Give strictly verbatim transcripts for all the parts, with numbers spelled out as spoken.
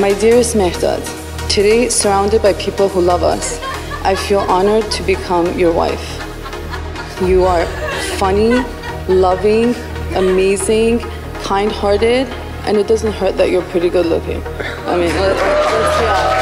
My dearest Mehrdad, today, surrounded by people who love us, I feel honored to become your wife. You are funny, loving, amazing, kind-hearted, and it doesn't hurt that you're pretty good looking. I mean, let's, let's be honest.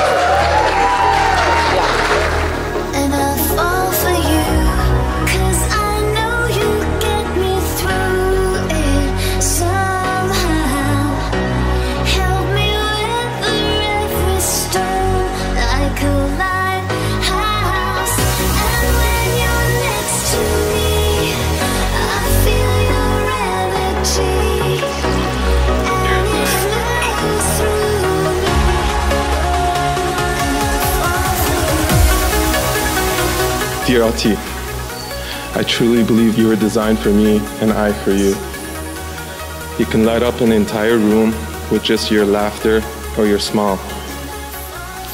Dear Ati, I truly believe you were designed for me and I for you. You can light up an entire room with just your laughter or your smile.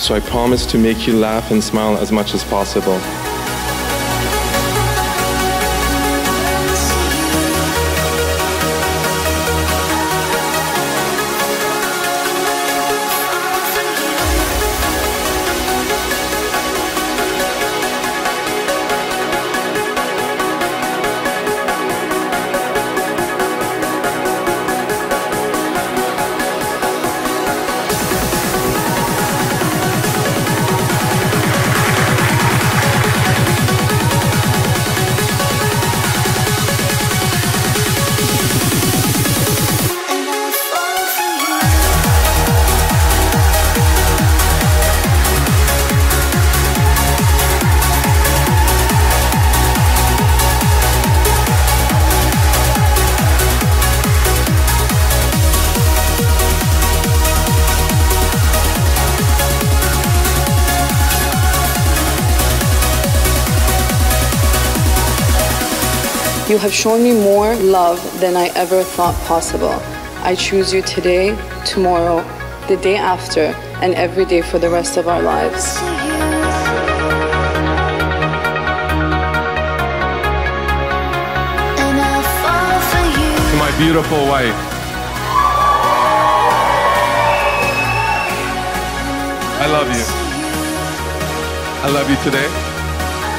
So I promise to make you laugh and smile as much as possible. You have shown me more love than I ever thought possible. I choose you today, tomorrow, the day after, and every day for the rest of our lives. To my beautiful wife, I love you. I love you today,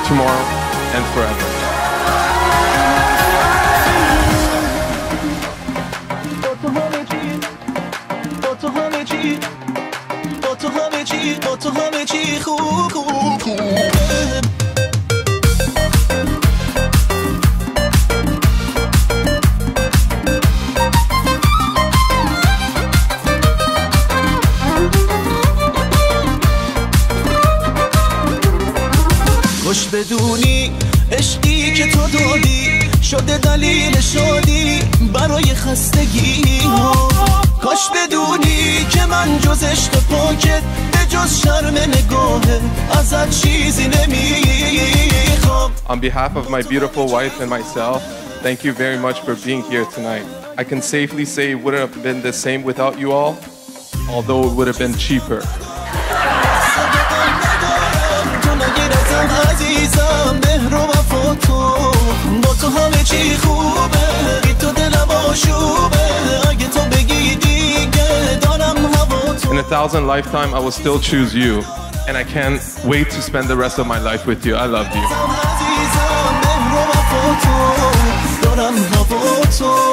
tomorrow, and forever. تو همه چی تو همه چی خوب خوب خوبه خوش بدونی عشقی که تو دادی شده دلیل شادی برای خستگی کاش بدونی که من جز عشق پاکت به جز شرم نگاهت ازت چیزی نمیخوام On behalf of my beautiful wife and myself, thank you very much for being here tonight. I can safely say it wouldn't have been the same without you all, although it would have been cheaper. In a thousand lifetime, I will still choose you, and I can't wait to spend the rest of my life with you. I love you.